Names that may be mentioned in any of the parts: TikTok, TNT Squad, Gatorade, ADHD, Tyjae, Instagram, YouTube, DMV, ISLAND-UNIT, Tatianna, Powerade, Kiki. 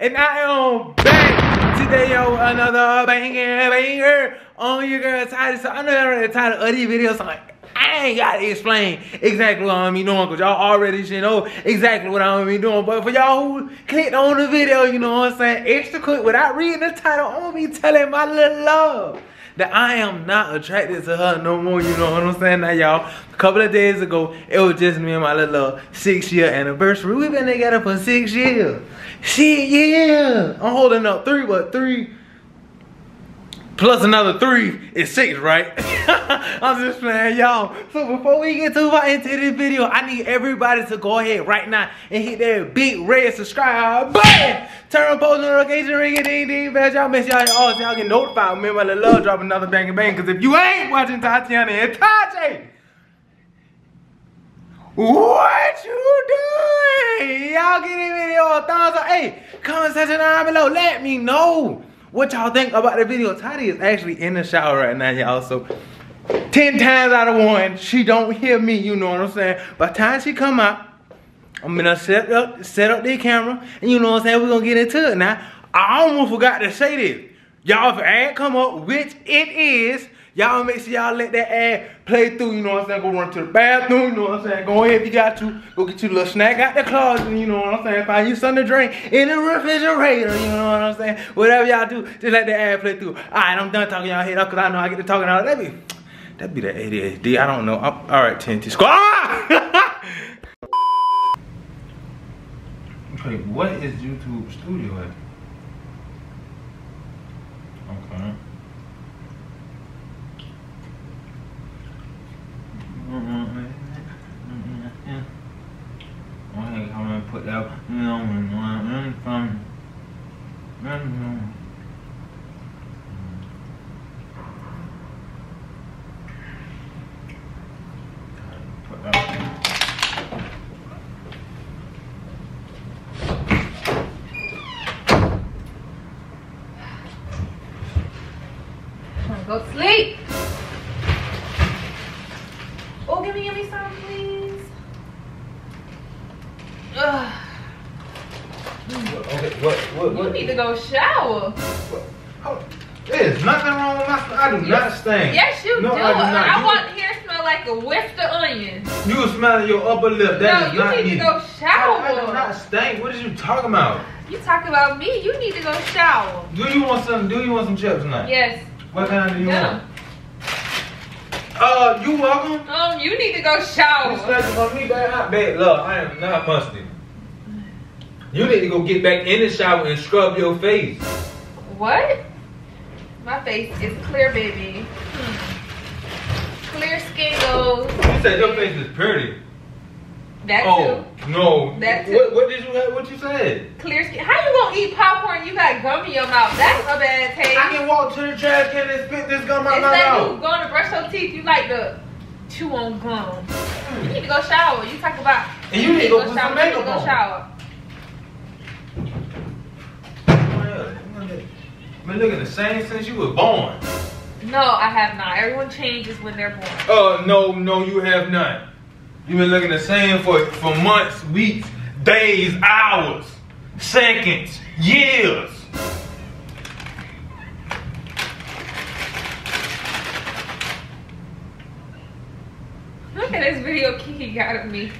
and I am back today, yo, another banger on your girl Tyjae. So I know y'all already tired of these videos, so I ain't gotta explain exactly what I'm be doing, cause y'all already should know exactly what I'm be doing. But for y'all who clicked on the video, you know what I'm saying, extra quick, without reading the title, I'm gonna be telling my little love that I am not attracted to her no more, you know what I'm saying? Now y'all, a couple of days ago, it was just me and my little 6-year anniversary. We've been together for 6 years. Shit, yeah. I'm holding up 3, but 3 plus another 3 is 6, right? I'm just playing, y'all. So before we get too far into this video, I need everybody to go ahead right now and hit that big red subscribe button. Turn on post notification, ring a ding ding bell. Y'all make sure y'all so y'all get notified. Remember to love drop another bang and bang. Cause if you ain't watching Tatianna and Tyjae, what you doing? Y'all give this video a thumbs up. Hey, comment section down below. Let me know what y'all think about the video. Tyjae is actually in the shower right now, y'all. So 10 times out of 1, she don't hear me, you know what I'm saying? By the time she come out, I'm gonna set up the camera, and you know what I'm saying, we're gonna get into it now. I almost forgot to say this. Y'all, if an ad come up, which it is, y'all make sure y'all let that ad play through, you know what I'm saying? Go run to the bathroom, you know what I'm saying? Go ahead if you got to. Go get your little snack out the closet, you know what I'm saying? Find you something to drink in the refrigerator, you know what I'm saying? Whatever y'all do, just let that ad play through. Alright, I'm done talking y'all head up because I know I get to talking out. That'd be the ADHD, I don't know. Alright, TNT Squad. Okay, what is YouTube Studio at? Okay. I'm gonna put that go to sleep. Oh, give me some, please. Ugh. Okay, what? You need to go shower. Oh, there's nothing wrong with my smell. I do not stink. Yes, you do. I want hair smell like a whiffed onion. You were smelling your upper lip. That no, you need to go shower. I do not stink. What are you talking about? You talking about me? You need to go shower. Do you want some chips tonight? Yes. What kind do you want? You welcome. You need to go shower. For me, bad luck. I am not musty. You need to go get back in the shower and scrub your face. What? My face is clear, baby. Clear skin goes. You said your face is pretty. That too. Oh no. That too. What you said? Clear skin. How you gonna eat popcorn? You got gum in your mouth. That's a bad taste. I can walk to the trash can and spit this gum out my mouth. You going to brush your teeth? You like to chew on gum. You need to go shower. You talk about. And you need to go put some makeup on. Shower. I've been looking the same since you were born. No, I have not. Everyone changes when they're born. Oh no, you have not. You've been looking the same for months, weeks, days, hours, seconds, years. Look at this video Kiki got of me.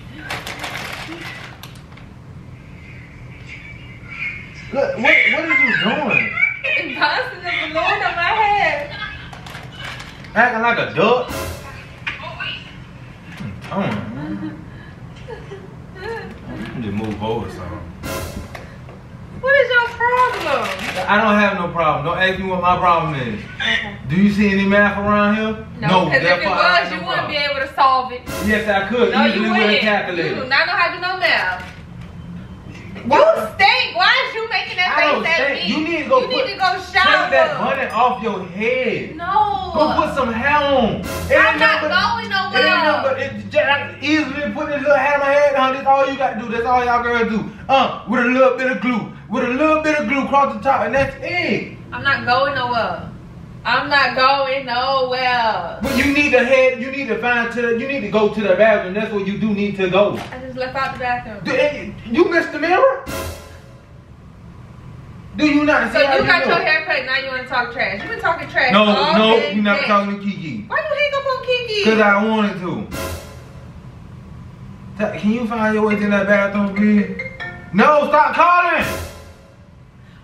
Look, what are you doing? It's bouncing the balloon on my head. Acting like a duck? Oh. Just move over something. What is your problem? I don't have no problem. Don't ask me what my problem is. Okay. Do you see any math around here? No, because if it was, you wouldn't be able to solve it. Yes, I could. No, you wouldn't. You do not know how to do no math. You stink. Why is you making that face at me? You need to go shower. Take that bunny off your head. No. Go put some hair on. I'm not going nowhere. I can easily put this little hat on my head on. That's all you got to do. That's all y'all girls do. With a little bit of glue. With a little bit of glue across the top, and that's it. I'm not going nowhere. I'm not going nowhere. But you need to head. You need to go to the bathroom. That's where you do need to go. I just left out the bathroom. You missed the mirror? Do you not say so you got your hair cut, now you want to talk trash. You been talking trash. No, you're not talking to Kiki. Why you hang up on Kiki? Because I wanted to. Can you find your way to that bathroom, kid? No, stop calling!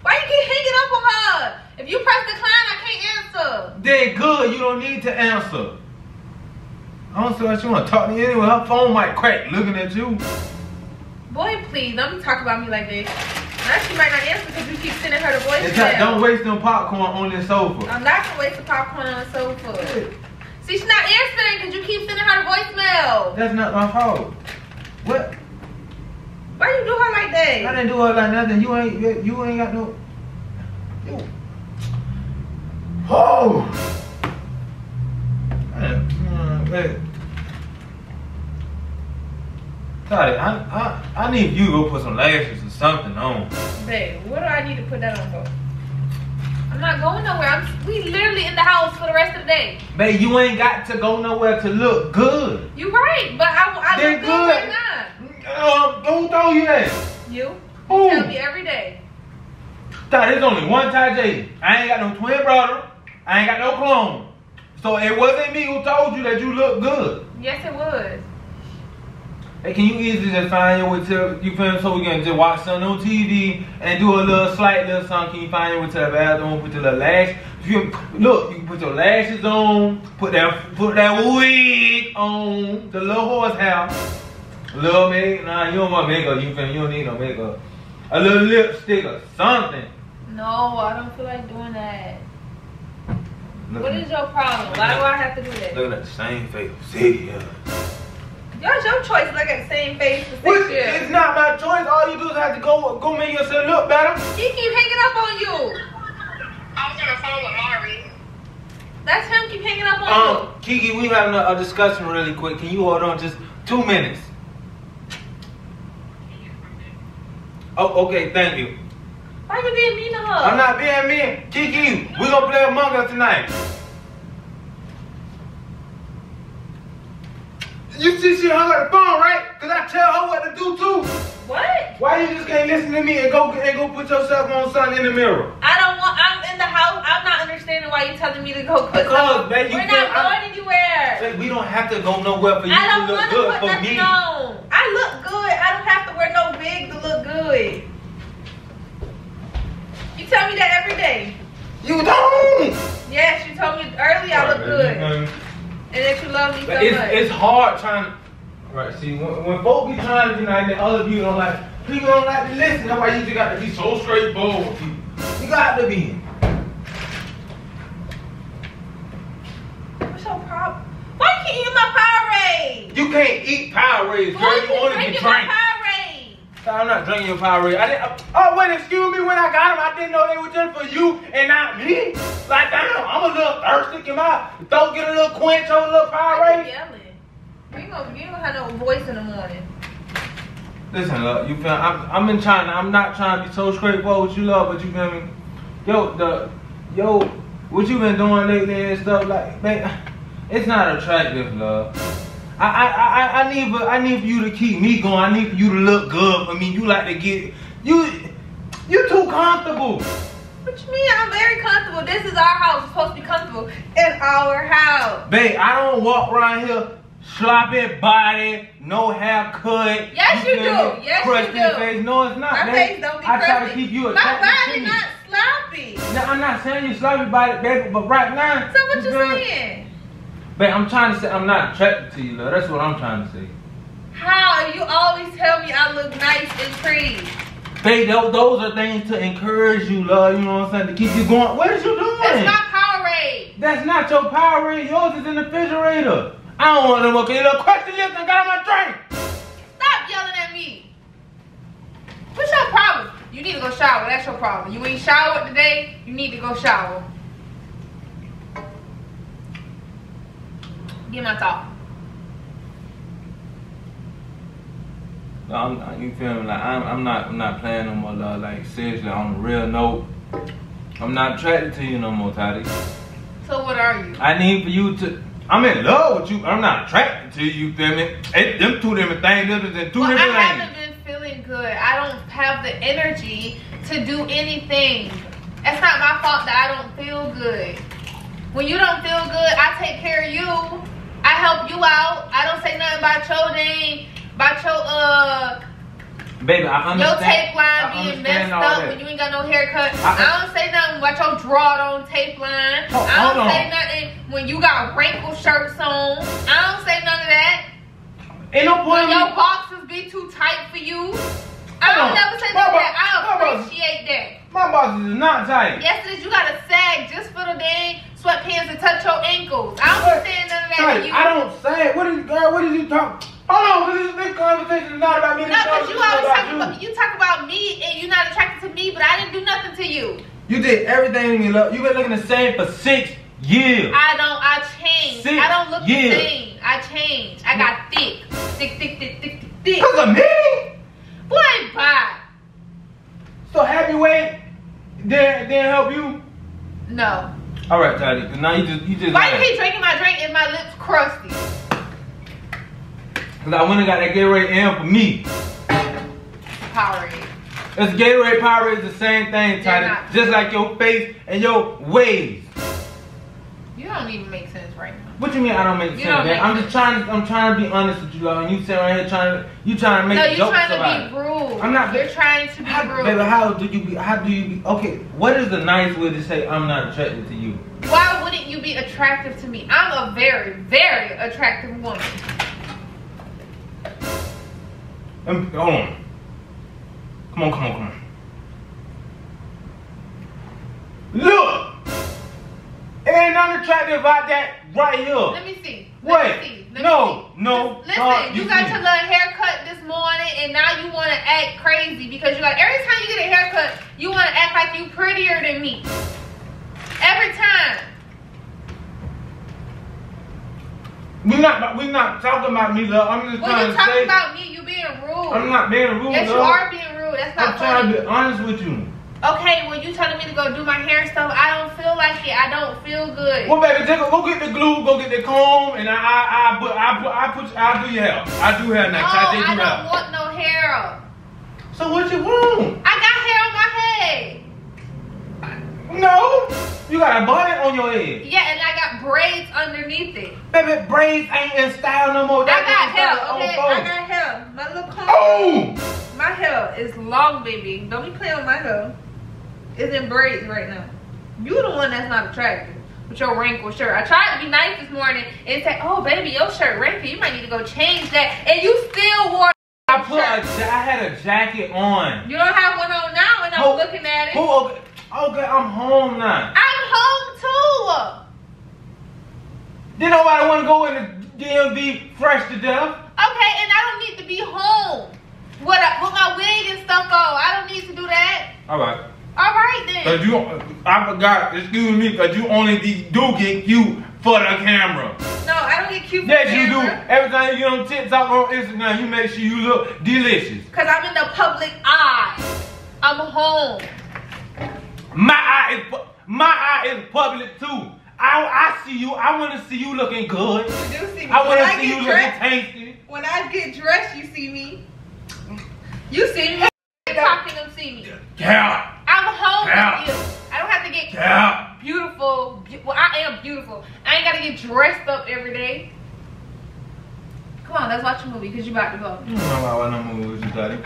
Why you keep hanging up on her? If you press decline, I can't answer. Then good, you don't need to answer. I don't see what you want to talk to you anyway. Her phone might crack looking at you. Boy, please, don't talk about me like this. Now she might not answer because you keep sending her the voicemail. Don't waste no popcorn on this sofa. I'm not going to waste the popcorn on the sofa. Hey. See, she's not answering because you keep sending her the voicemail. That's not my fault. What? Why you do her like that? I didn't do her like nothing. You ain't got no... You. Oh! Hey. Tati, I need you to go put some lashes or something on. Babe, what do I need to put that on for? I'm not going nowhere. We literally in the house for the rest of the day. Babe, you ain't got to go nowhere to look good. You right, but I look good right now. Don't throw you that. You? Who? You tell me every day. Tati, there's only one Tyjae. I ain't got no twin brother. I ain't got no clone. So it wasn't me who told you that you look good. Yes, it was. Hey, can you easily just find your way to, you feel me? So we can just watch something on TV and do a little slight little something. Can you find your way to the bathroom, put your little lash? Look, you can put your lashes on, put that wig on, the little horse house. A little makeup, nah, you don't want makeup, you feel me? You don't need no makeup. A little lipstick or something. No, I don't feel like doing that. Look, what is your problem? Why do I have to do that? Looking at the same face. See ya. That's your choice. Look at the same face for 6 years. It's not my choice. All you do is have to go make yourself look better. He keep hanging up on you. I was on the phone with Mari. That's him keep hanging up on you. Kiki, we having a discussion really quick. Can you hold on just 2 minutes? Oh, okay. Thank you. Why you being mean to her? I'm not being mean. Kiki, we gonna play Among Us tonight. You see she hung up the phone, right? Because I tell her what to do, too. What? Why you just can't listen to me and go put yourself on something in the mirror? I'm in the house. I'm not understanding why you're telling me to go put something. Babe, we're not going anywhere. Babe, we don't have to go nowhere for you to look good for me. I look good. I don't have to wear no wig to look good. You tell me that every day. You don't. Yes, you told me earlier I look good. And that you love me so much. It's hard trying to... Right, see, when folks be trying to deny that other people don't like... People don't like to listen. That's why you just got to be so straightforward with people. You got to be. What's your problem? Why you can't eat my Powerade? You can't eat Powerade, girl. Well, you only can drink. I'm not drinking your Powerade. Oh, wait, excuse me. When I got them, I didn't know they were just for you and not me. Like, damn, I'm a little thirsty. Can my throat get a little quench on a little Powerade? You don't have no voice in the morning. Listen, love, you feel me? I'm in China. I'm not trying to be so straightforward with you, love, but you feel me? Yo, what you been doing lately and stuff, like, man, it's not attractive, love. I need for you to keep me going. I need for you to look good. I mean, you like to get you too comfortable. What you mean? I'm very comfortable. This is our house. It's supposed to be comfortable in our house. Babe, I don't walk around here sloppy body, no haircut. Yes, you do. Yes, you do. Face. No, it's not. My face don't be crusty. I try to keep you attracted. My body not sloppy. No, I'm not saying you sloppy body, baby, but right now. So what you saying? Babe, I'm trying to say I'm not attracted to you, love. That's what I'm trying to say. How? You always tell me I look nice and pretty. Babe, those are things to encourage you, love. You know what I'm saying? To keep you going. What is you doing? That's not Powerade. That's not your Powerade. Yours is in the refrigerator. I don't want to look at your little question list and got my drink. Stop yelling at me. What's your problem? You need to go shower. That's your problem. You ain't showered today. You need to go shower. Get my thought. No, you feel me? Like I'm not playing no more, love. Like seriously, on a real note, I'm not attracted to you no more, Tati. So what are you? I need for you to. I'm in love with you. I'm not attracted to you. Feel me? It, them two different things. Them two different things. I haven't been feeling good. I don't have the energy to do anything. It's not my fault that I don't feel good. When you don't feel good, I take care of you. I help you out. I don't say nothing about your name, about your baby, I understand. Your tape line being messed up when you ain't got no haircut. I don't say nothing about your drawed-on tape line. Oh, I don't say nothing when you got wrinkled shirts on. I don't say none of that. Ain't no point when your boxes be too tight for you. I don't never say none of that. I appreciate that. My boxes is not tight. Yes, it is. You got to sag just for the dang sweatpants to touch your ankles. I don't understand none of that. Sorry, to you. I don't sag. What is, girl? What is you talking? Hold on, this conversation is not about me. No, because you always talk about me and you're not attracted to me, but I didn't do nothing to you. You did everything you love. You've been looking the same for 6 years. I changed. I don't look the same. I changed. I got thick. Thick. Because of me? Boy, bye. So heavyweight didn't help you? No. Alright, Tati. Now you just why you keep drinking my drink and my lips crusty? Because I went and got that Gatorade and for me. Powerade. It's Gatorade, Powerade is the same thing, Tati. Just like your face and your ways. You don't even make sense right now. What you mean I don't make sense, man? I'm just trying to be honest with you, love. And you sitting right here trying to make jokes about it. No, you're trying to be rude. I'm not. You're trying to be rude. Baby, how do you be? Okay, what is the nice way to say I'm not attracted to you? Why wouldn't you be attractive to me? I'm a very, very attractive woman. Hold on. Come on. Look! It ain't nothing attractive about that right here. Let me see. Let me see. Listen, you got your little haircut this morning and now you want to act crazy because you're like, every time you get a haircut, you want to act like you prettier than me. Every time. We're not talking about me, love. I'm just trying to say. When you're talking about me, you being rude. I'm not being rude, yes, love. You are being rude. That's not funny. I'm trying to be honest with you. Okay, well, you telling me to go do my hair stuff. I don't feel like it. I don't feel good. Well, baby, go get the glue, go get the comb, and I'll do your hair. I do hair next. I don't want no hair. So what you want? I got hair on my head. No, you got a bonnet on your head. Yeah, and I got braids underneath it. Baby, braids ain't in style no more. That I got hair. My little comb. Oh! My hair is long, baby. Don't be playing with my hair. It's in braids right now. You the one that's not attractive with your wrinkled shirt. I tried to be nice this morning and say, oh, baby, your shirt wrinkled. You might need to go change that. And you still wore I had a jacket on. You don't have one on now, and I'm looking at it. Okay, I'm home now. I'm home too. Then nobody want to go in the DMV fresh to death. Okay, and I don't need to be home with my wig and stuff on. I don't need to do that. All right then. Cause I forgot. Excuse me, cause you only do get cute for the camera. No, I don't get cute for the camera. Yes, you do. Every time you get on TikTok or Instagram, you make sure you look delicious. Cause I'm in the public eye. I'm home. My eye is public too. I see you. I want to see you looking good. You do see me. I want to see you looking tasty. When I get dressed, you see me. You see me. Talking them see me. Yeah. I'm home with you. I don't have to get beautiful. Well, I am beautiful. I ain't got to get dressed up every day. Come on, let's watch a movie because you about to go. I'm not watching no movie with you, Daddy.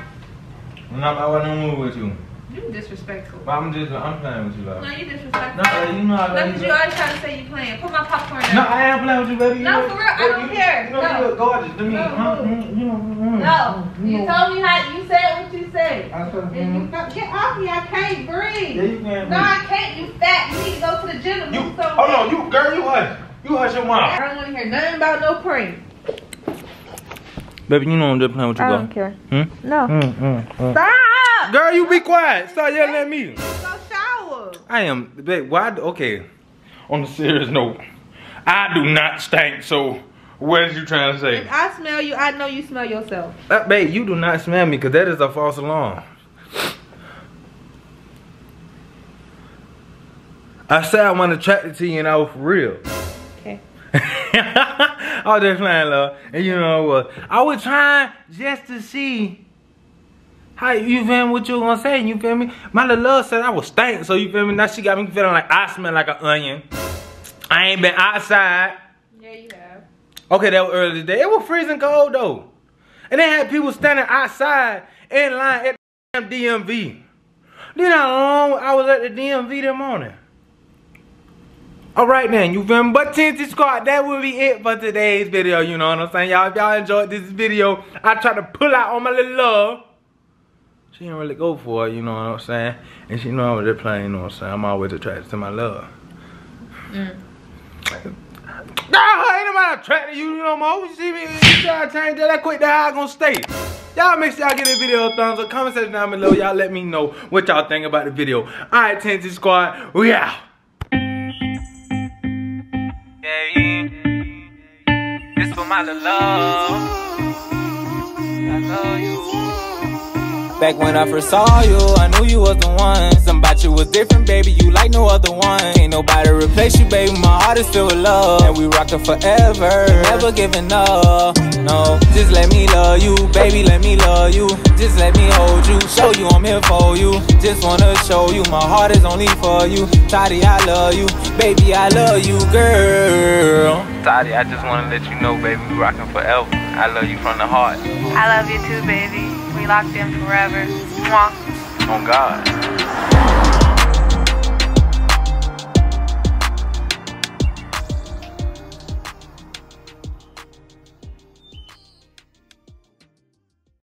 I'm not watching no movie with you. You disrespectful. But I'm playing with you, love. No, you disrespectful. No, you know I love you. Look at you always trying to say you playing. Put my popcorn down. No, I am playing with you, baby. No, for real, I don't care. You know, you look gorgeous to me. No, you told me how you said what you said. I said, get off me, I can't breathe. Yeah, you can't breathe. No, I can't. You fat. You need to go to the gym and move so much. Hold on, you girl, you hush. You hush your mouth. I don't want to hear nothing about no cream. Baby, you know I'm just playing with you, girl. I don't care. Hmm? No. Stop. Girl, you be quiet. Stop yelling at me. Go shower. I am, babe. Why? Okay. On a serious note, I do not stink. So, what is you trying to say? If I smell you, I know you smell yourself. Babe, you do not smell me because that is a false alarm. I said I wasn't attracted to you, and I was for real. Okay. I was just playing, love, and you know what? I was trying just to see How you feel me? What you gonna say? You feel me? My little love said I was stank, so you feel me? Now she got me feeling like I smell like an onion. I ain't been outside. Yeah, you have. Okay, that was early today. It was freezing cold though, and they had people standing outside in line at the DMV. You know how long I was at the DMV that morning? Alright then, you feel me? But TNT Squad, that will be it for today's video, you know what I'm saying? Y'all, if y'all enjoyed this video, I tried to pull out on my little love. She didn't really go for it, you know what I'm saying? And she know I was just playing, you know what I'm saying? I'm always attracted to my love. Nah, ain't nobody attracted to you no more. You see me? You try to change that quick, that's how I gonna stay. Y'all make sure y'all give the video a thumbs up. Comment section down below. Y'all let me know what y'all think about the video. Alright, TNT Squad, we out. It's for my little love. I love you. Back when I first saw you, I knew you was the one. Something about you was different, baby. You like no other one. Ain't nobody replace you, baby. My heart is filled with love, and we rockin' forever. Never giving up. No, just let me love you, baby, let me love you. Just let me hold you, show you I'm here for you. Just wanna show you, my heart is only for you. Tyjae, I love you, baby, I love you, girl. Tyjae, I just wanna let you know, baby, we rockin' forever. I love you from the heart. I love you too, baby. We locked in forever. Mwah. On God.